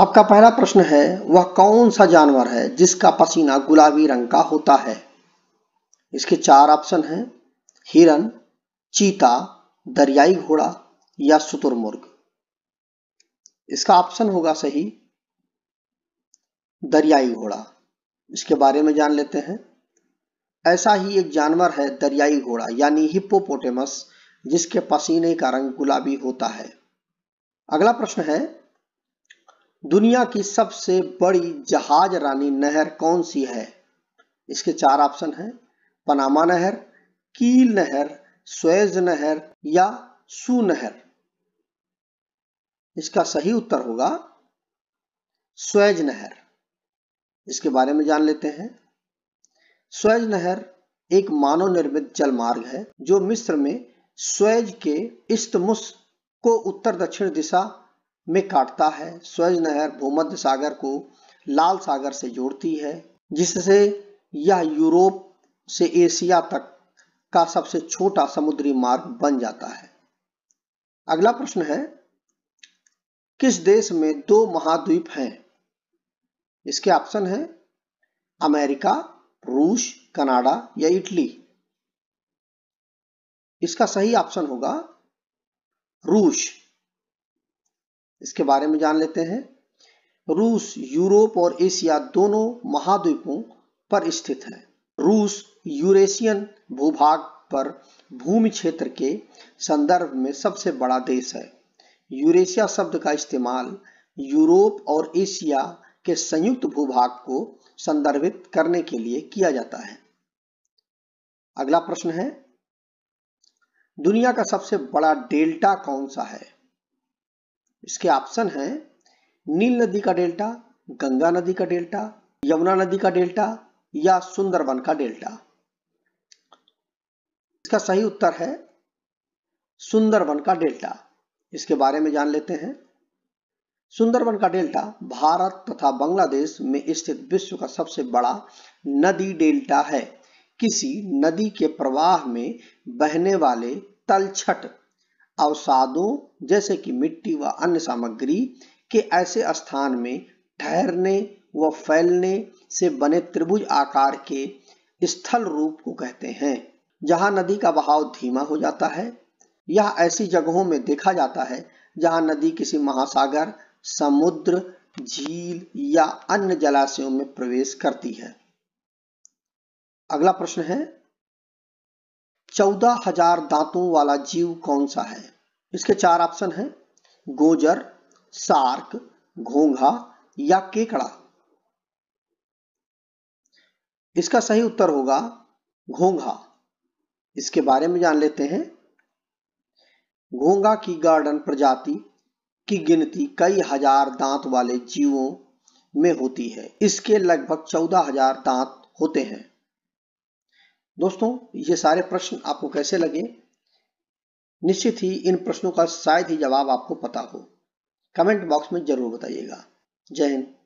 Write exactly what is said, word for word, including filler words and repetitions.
आपका पहला प्रश्न है, वह कौन सा जानवर है जिसका पसीना गुलाबी रंग का होता है? इसके चार ऑप्शन हैं, हिरन, चीता, दरियाई घोड़ा या शुतुरमुर्ग। इसका ऑप्शन होगा सही दरियाई घोड़ा। इसके बारे में जान लेते हैं। ऐसा ही एक जानवर है दरियाई घोड़ा यानी हिप्पोपोटेमस, जिसके पसीने का रंग गुलाबी होता है। अगला प्रश्न है, दुनिया की सबसे बड़ी जहाज रानी नहर कौन सी है? इसके चार ऑप्शन हैं, पनामा नहर, कील नहर, स्वेज नहर या सू नहर। इसका सही उत्तर होगा स्वेज नहर। इसके बारे में जान लेते हैं। स्वेज नहर एक मानव निर्मित जलमार्ग है जो मिस्र में स्वेज के इस्तमुस को उत्तर दक्षिण दिशा में काटता है। स्वेज नहर भूमध्य सागर को लाल सागर से जोड़ती है, जिससे यह यूरोप से एशिया तक का सबसे छोटा समुद्री मार्ग बन जाता है। अगला प्रश्न है, किस देश में दो महाद्वीप हैं? इसके ऑप्शन हैं, अमेरिका, रूस, कनाडा या इटली। इसका सही ऑप्शन होगा रूस। इसके बारे में जान लेते हैं। रूस यूरोप और एशिया दोनों महाद्वीपों पर स्थित है। रूस यूरेशियन भूभाग पर भूमि क्षेत्र के संदर्भ में सबसे बड़ा देश है। यूरेशिया शब्द का इस्तेमाल यूरोप और एशिया के संयुक्त भूभाग को संदर्भित करने के लिए किया जाता है। अगला प्रश्न है, दुनिया का सबसे बड़ा डेल्टा कौन सा है? इसके ऑप्शन हैं, नील नदी का डेल्टा, गंगा नदी का डेल्टा, यमुना नदी का डेल्टा या सुंदरबन का डेल्टा। इसका सही उत्तर है सुंदरबन का डेल्टा। इसके बारे में जान लेते हैं। सुंदरबन का डेल्टा भारत तथा बांग्लादेश में स्थित विश्व का सबसे बड़ा नदी डेल्टा है। किसी नदी के प्रवाह में बहने वाले तलछट अवसादों जैसे कि मिट्टी व अन्य सामग्री के ऐसे स्थान में ठहरने व फैलने से बने त्रिभुज आकार के स्थल रूप को कहते हैं, जहां नदी का बहाव धीमा हो जाता है। यह ऐसी जगहों में देखा जाता है जहां नदी किसी महासागर, समुद्र, झील या अन्य जलाशयों में प्रवेश करती है। अगला प्रश्न है, चौदह हजार दांतों वाला जीव कौन सा है? इसके चार ऑप्शन हैं, गोजर, सार्क, घोंघा या केकड़ा। इसका सही उत्तर होगा घोंघा। इसके बारे में जान लेते हैं। घोंघा की गार्डन प्रजाति की गिनती कई हजार दांत वाले जीवों में होती है। इसके लगभग चौदह हजार दांत होते हैं। दोस्तों, ये सारे प्रश्न आपको कैसे लगे? निश्चित ही इन प्रश्नों का शायद ही जवाब आपको पता हो। कमेंट बॉक्स में जरूर बताइएगा। जय हिंद।